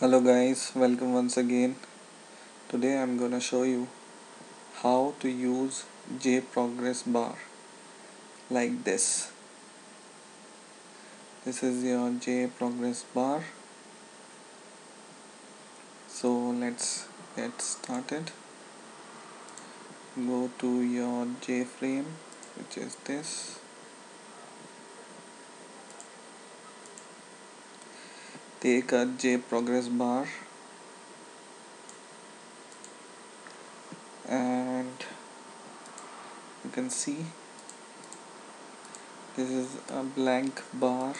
Hello guys, welcome once again. Today I'm gonna show you how to use JProgressBar like this. This is your JProgressBar. So let's get started. Go to your JFrame, which is this. Take a JProgressBar and you can see this is a blank bar,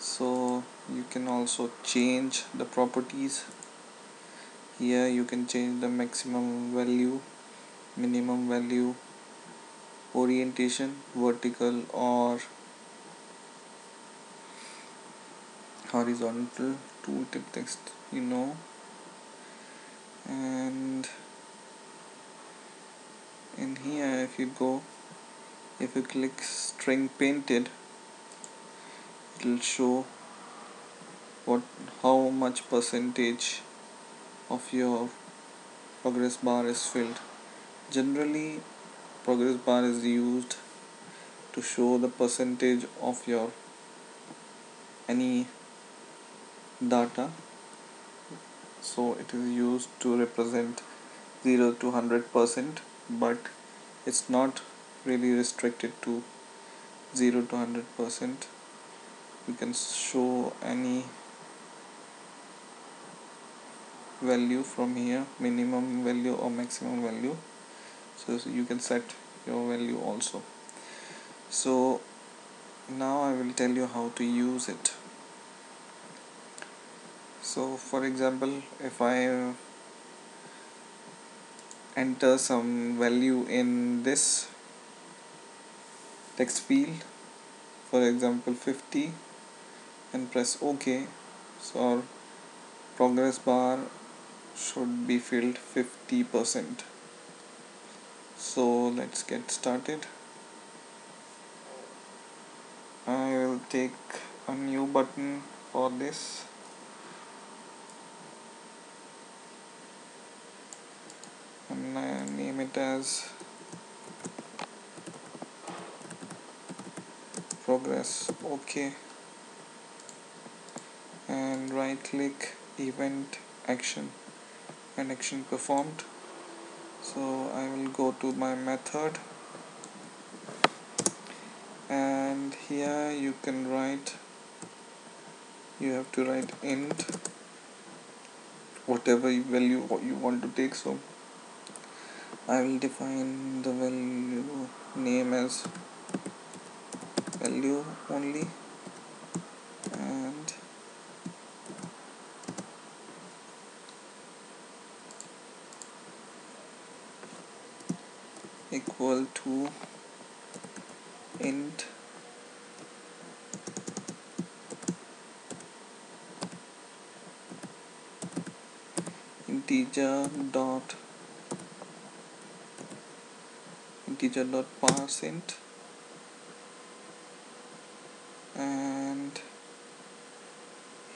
so you can also change the properties here. You can change the maximum value, minimum value, orientation, vertical or horizontal, tooltip text, and in here if you click string painted, it will show how much percentage of your progress bar is filled. Generally progress bar is used to show the percentage of your any data, so it is used to represent 0 to 100%, but it's not really restricted to 0 to 100%. You can show any value from here, minimum value or maximum value, so you can set your value also. So now I will tell you how to use it. So for example, if I enter some value in this text field, for example 50, and press OK, so our progress bar should be filled 50%. So let's get started. I will take a new button for this. And I name it as progress OK, and right click, event, action, and action performed. So I will go to my method, and here you have to write int, whatever value you want to take. So I will define the value name as value only, and equal to int integer dot parse int, and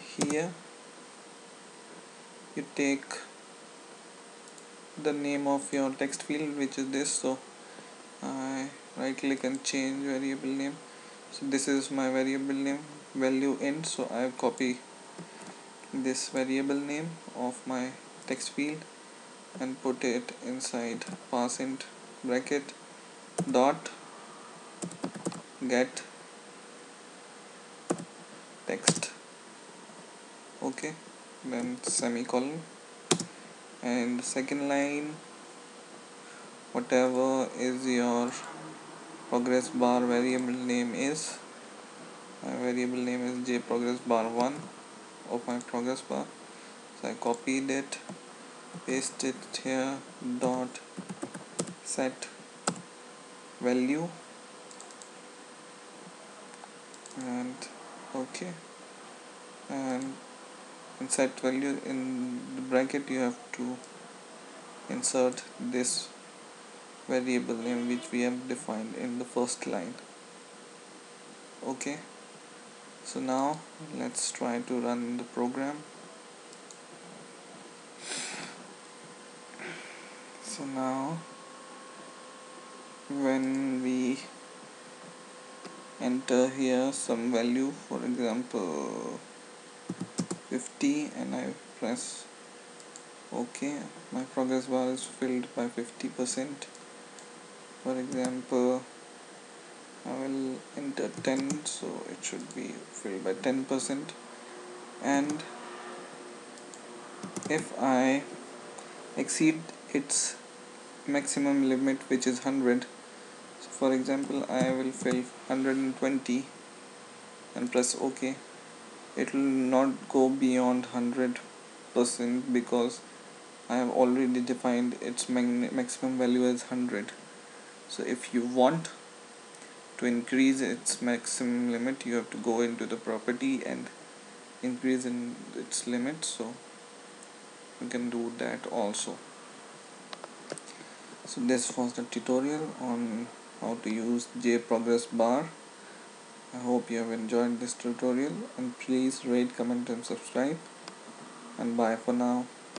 here you take the name of your text field, which is this. So I right click and change variable name. So this is my variable name, value int, so I copy this variable name of my text field and put it inside parse int bracket dot get text. Okay, then semicolon, and second line, whatever is your progress bar variable name is, my variable name is JProgressBar1 of my progress bar, so I copied it, paste it here, dot set value, and okay, and set value in the bracket you have to insert this variable name which we have defined in the first line. Okay, so now let's try to run the program. So now when we enter here some value, for example 50, and I press OK, my progress bar is filled by 50%. For example, I will enter 10, so it should be filled by 10%. And if I exceed its maximum limit, which is 100, so for example I will fill 120 and press OK, it will not go beyond 100% because I have already defined its maximum value as 100. So if you want to increase its maximum limit, you have to go into the property and increase in its limit, so you can do that also. So this was the tutorial on how to use JProgressBar. I hope you have enjoyed this tutorial, and please rate, comment and subscribe, and bye for now.